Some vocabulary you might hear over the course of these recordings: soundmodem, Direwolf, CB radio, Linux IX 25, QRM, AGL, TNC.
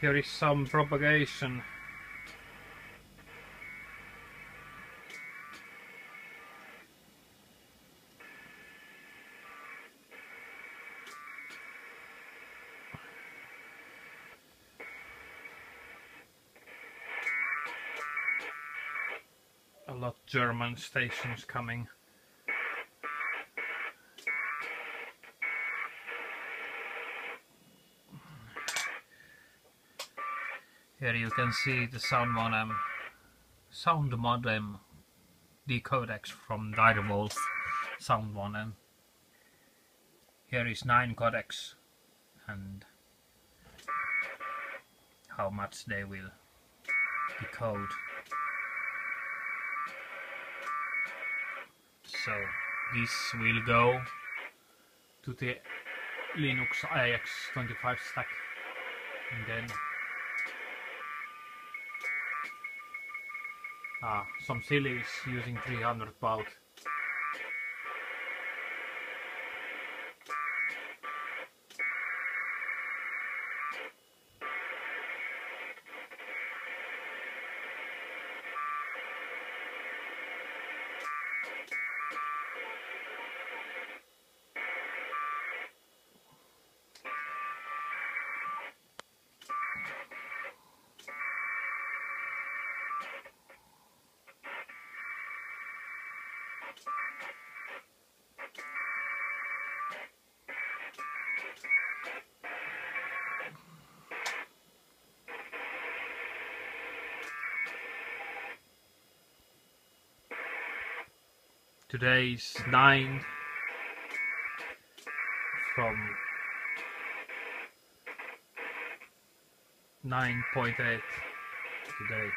Here is some propagation. A lot of German stations coming. Here you can see the sound modem decodex from Direwolf sound modem. Here is 9 codecs and how much they will decode. So this will go to the Linux IX 25 stack, and then some silly is using 300 baud. Today is 9 from 9.8 today.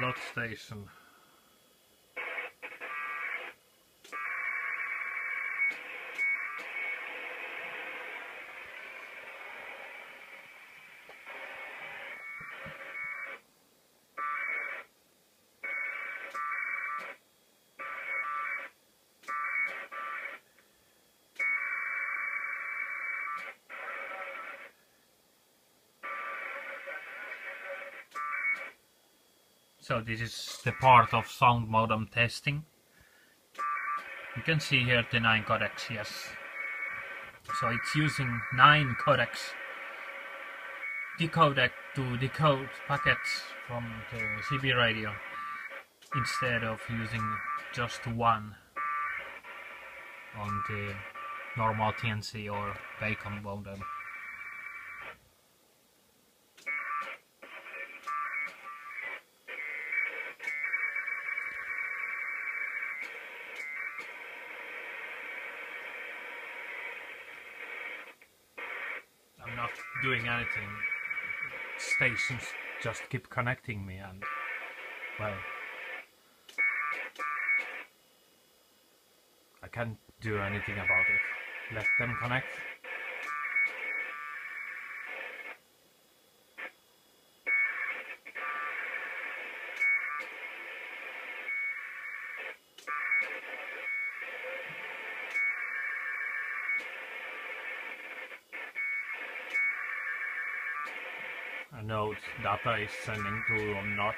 Lot station. So this is the part of sound modem testing. You can see here the 9 codecs, yes. So it's using 9 codecs decodec to decode packets from the CB radio instead of using just one on the normal TNC or Bacon modem. Not doing anything, stations just keep connecting me, and well, I can't do anything about it. Let them connect. I know data is sending through or not.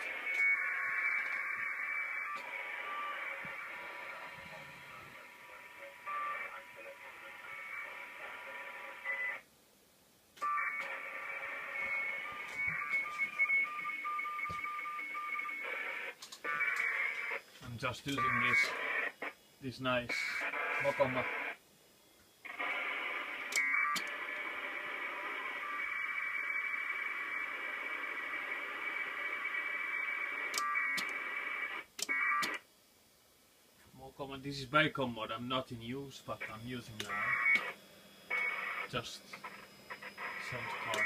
I'm just using this nice Mokoma. This is Bacon mod, I'm not in use, but I'm using now. Just sound card.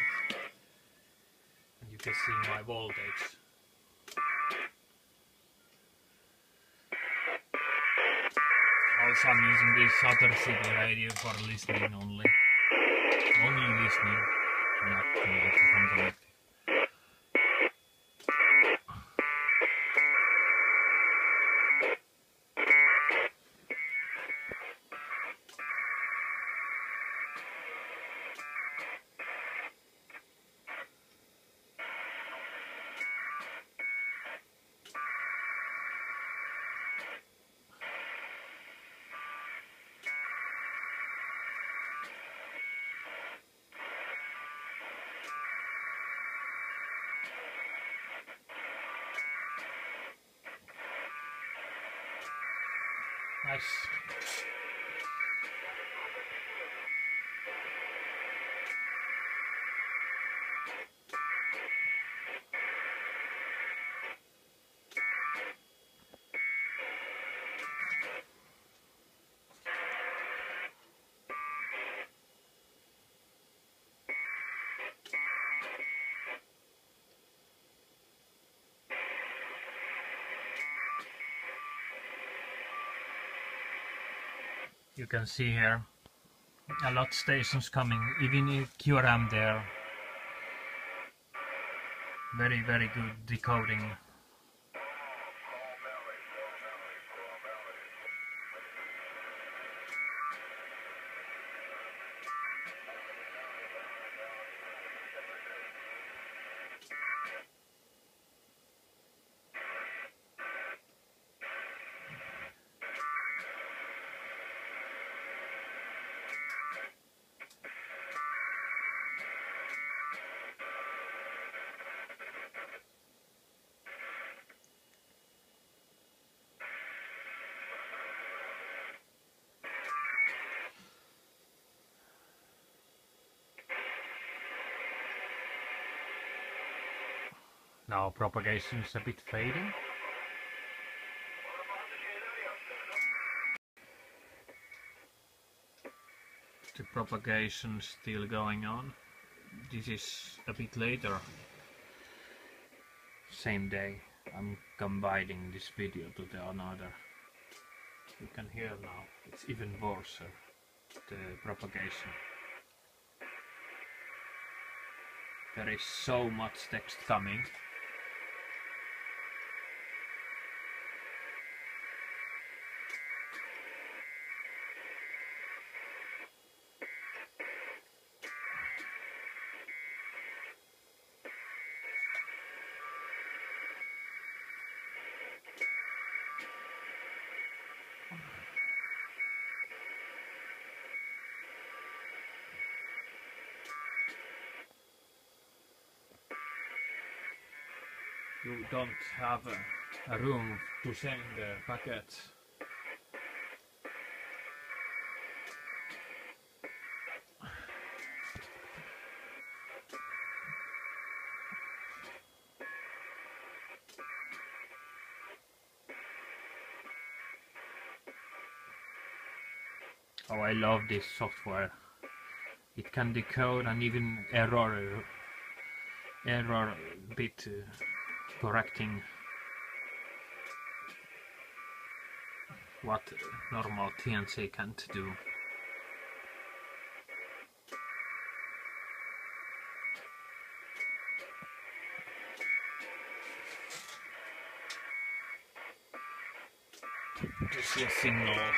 And you can see my voltage. Also I'm using this other CB radio for listening only. Only listening, not connected from collective. Nice. You can see here a lot of stations coming, even QRM there. Very, very good decoding. Now propagation is a bit fading. The propagation still going on. This is a bit later. Same day. I'm combining this video to the another. You can hear now. It's even worse, the propagation. There is so much text coming. You don't have a room to send the packets. Oh, I love this software. It can decode and even error bit correcting what normal TNC can't do. This is a signal.